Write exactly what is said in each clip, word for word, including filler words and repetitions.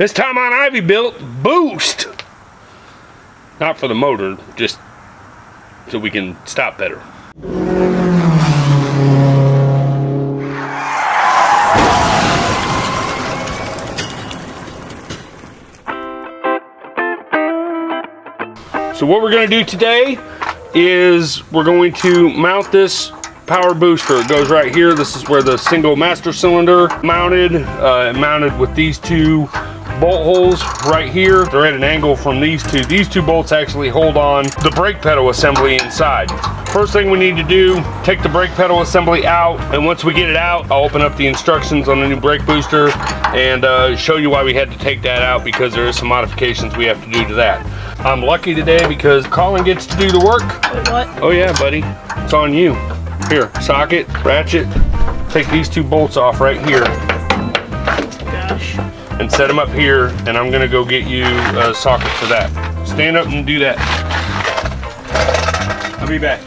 This time on Ivy Built Boost. Not for the motor, just so we can stop better. So what we're going to do today is we're going to mount this power booster. It goes right here. This is where the single master cylinder mounted, uh, mounted with these two bolt holes right here. They're at an angle from these two. These two bolts actually hold on the brake pedal assembly inside. First thing we need to do, take the brake pedal assembly out, and once we get it out, I'll open up the instructions on the new brake booster and uh, show you why we had to take that out, because there are some modifications we have to do to that. I'm lucky today because Colin gets to do the work. What? Oh yeah, buddy, it's on you. Here, socket, ratchet, take these two bolts off right here. Gosh. And set them up here, and I'm gonna go get you a socket for that. Stand up and do that. I'll be back.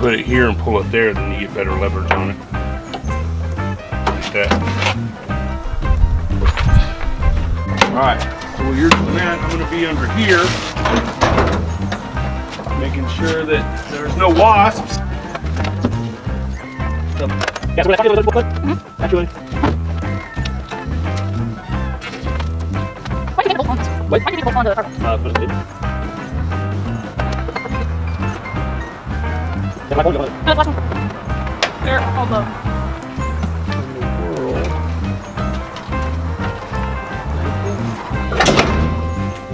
Put it here and pull it there, then you get better leverage on it. Like that. Alright, so you're doing that, I'm going to be under here, making sure that there's no wasps. Mm-hmm. There, hold on.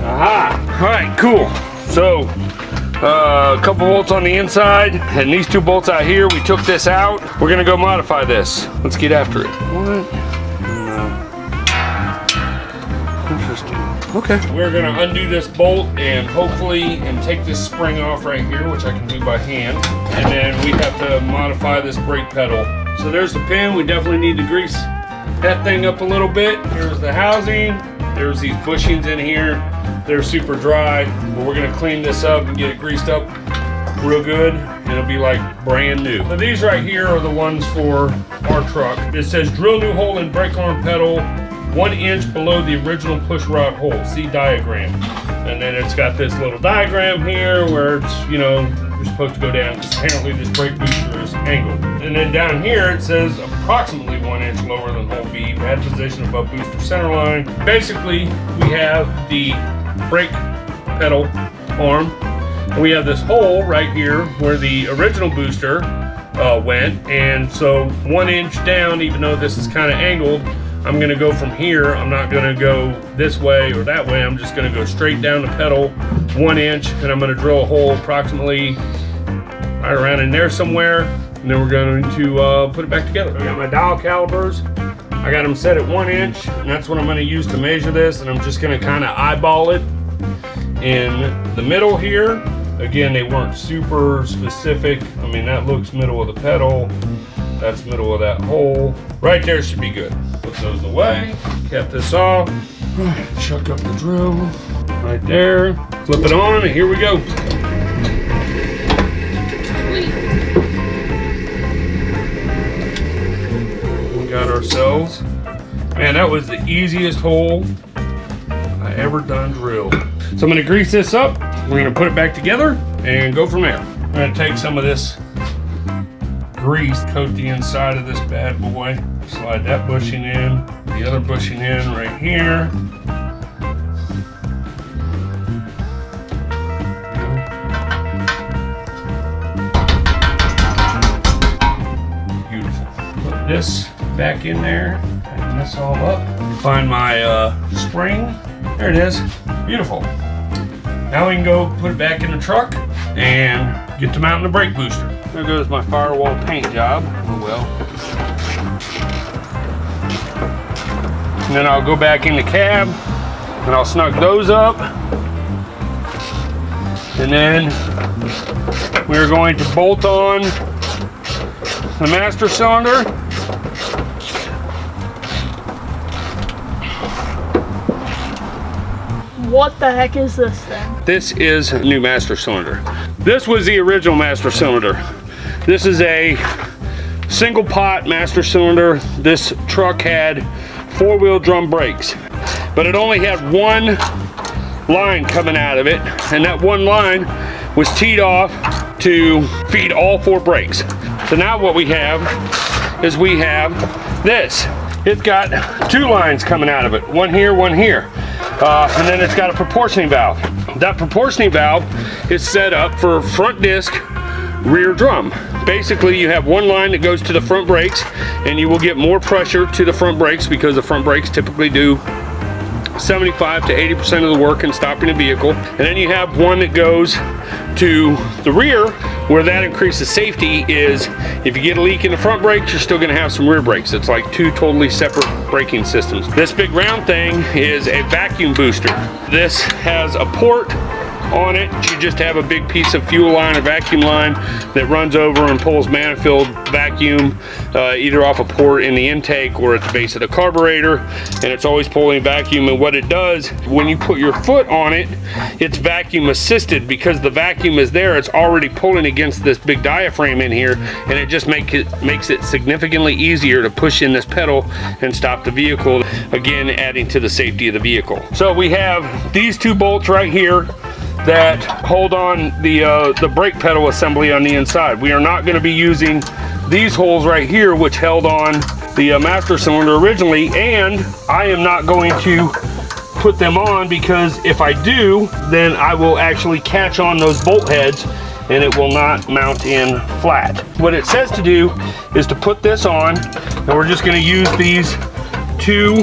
Aha! Alright, cool. So, uh, a couple bolts on the inside, and these two bolts out here, we took this out. We're gonna go modify this. Let's get after it. What? Okay. We're gonna undo this bolt and hopefully and take this spring off right here, which I can do by hand. And then we have to modify this brake pedal. So there's the pin. We definitely need to grease that thing up a little bit. Here's the housing. There's these bushings in here. They're super dry, but we're gonna clean this up and get it greased up real good. It'll be like brand new. So these right here are the ones for our truck. It says drill new hole in brake arm pedal one inch below the original push rod hole, see diagram. And then it's got this little diagram here where it's, you know, you're supposed to go down. Apparently this brake booster is angled. And then down here it says approximately one inch lower than hole B, bad position above booster center line. Basically, we have the brake pedal arm. And we have this hole right here where the original booster uh, went. And so one inch down, even though this is kind of angled, I'm gonna go from here. I'm not gonna go this way or that way. I'm just gonna go straight down the pedal, one inch, and I'm gonna drill a hole approximately right around in there somewhere. And then we're going to uh, put it back together. I got my dial calipers. I got them set at one inch, and that's what I'm gonna use to measure this. And I'm just gonna kind of eyeball it in the middle here. Again, they weren't super specific. I mean, that looks middle of the pedal. That's middle of that hole. Right there should be good. Put those away, cap this off, chuck up the drill, right there. Flip it on and here we go. We got ourselves. Man, that was the easiest hole I ever done drilled. So I'm gonna grease this up, we're gonna put it back together and go from there. I'm gonna take some of this grease, coat the inside of this bad boy, slide that bushing in, the other bushing in right here. Beautiful. Put this back in there, tighten this all up, find my uh, spring, there it is, beautiful. Now we can go put it back in the truck and get to mounting the brake booster. There goes my firewall paint job. Oh well. And then I'll go back in the cab and I'll snug those up. And then we're going to bolt on the master cylinder. What the heck is this thing? This is a new master cylinder. This was the original master cylinder. This is a single pot master cylinder. This truck had four-wheel drum brakes, but it only had one line coming out of it, and that one line was teed off to feed all four brakes. So now what we have is we have this. It's got two lines coming out of it, one here, one here, uh, and then it's got a proportioning valve. That proportioning valve is set up for front disc, rear drum. Basically, you have one line that goes to the front brakes, and you will get more pressure to the front brakes because the front brakes typically do seventy-five to eighty percent of the work in stopping the vehicle. And then you have one that goes to the rear, where that increases safety is if you get a leak in the front brakes, you're still gonna have some rear brakes. It's like two totally separate braking systems. This big round thing is a vacuum booster. This has a port on it. You just have a big piece of fuel line or vacuum line that runs over and pulls man-filled vacuum uh, either off a port in the intake or at the base of the carburetor, and it's always pulling vacuum. And what it does, when you put your foot on it, it's vacuum assisted because the vacuum is there. It's already pulling against this big diaphragm in here, and it just make it, makes it significantly easier to push in this pedal and stop the vehicle, again adding to the safety of the vehicle. So we have these two bolts right here that hold on the uh, the brake pedal assembly on the inside. We are not going to be using these holes right here, which held on the uh, master cylinder originally, and I am not going to put them on because if I do, then I will actually catch on those bolt heads and it will not mount in flat. What it says to do is to put this on, and we're just going to use these two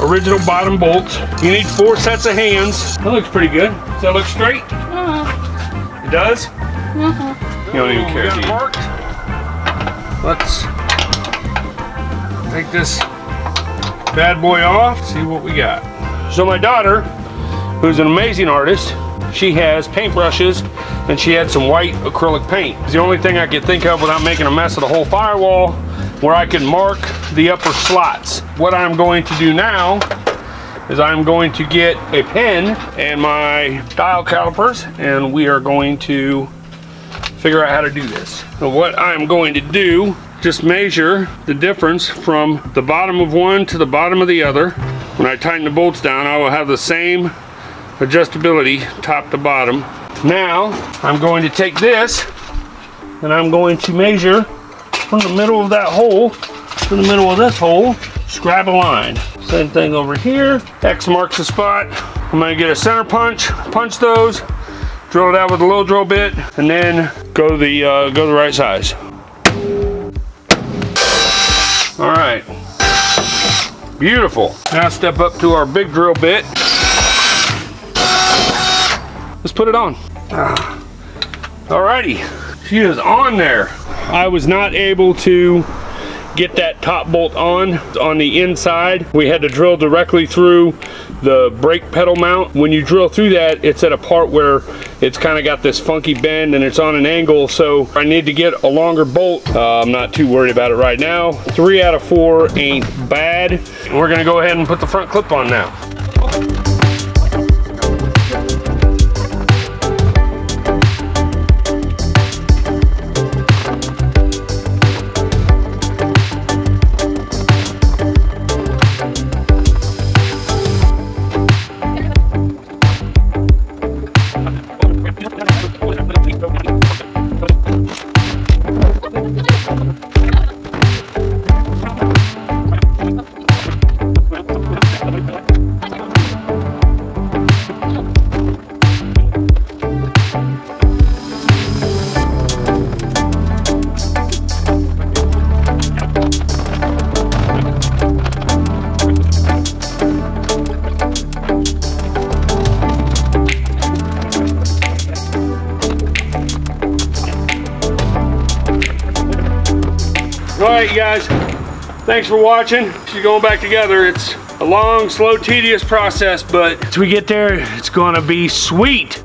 original bottom bolts. You need four sets of hands. That looks pretty good. Does that look straight? Uh-huh. It does? Uh-huh. You don't even care. Let's take this bad boy off, see what we got. So my daughter, who's an amazing artist, she has paintbrushes and she had some white acrylic paint. It's the only thing I could think of without making a mess of the whole firewall where I can mark the upper slots. What I'm going to do now is I'm going to get a pen and my dial calipers, and we are going to figure out how to do this. So what I'm going to do, just measure the difference from the bottom of one to the bottom of the other. When I tighten the bolts down, I will have the same adjustability top to bottom. Now, I'm going to take this and I'm going to measure from the middle of that hole to the middle of this hole, grab a line. Same thing over here. X marks the spot. I'm gonna get a center punch, punch those, drill it out with a little drill bit, and then go the, uh, go the right size. All right, beautiful. Now step up to our big drill bit. Let's put it on. Alrighty, she is on there. I was not able to get that top bolt on on the inside. We had to drill directly through the brake pedal mount. When you drill through that, it's at a part where it's kind of got this funky bend and it's on an angle, so I need to get a longer bolt. uh, I'm not too worried about it right now. Three out of four ain't bad. We're gonna go ahead and put the front clip on now. Alright, you guys, thanks for watching. She's going back together. It's a long, slow, tedious process, but once we get there, it's gonna be sweet.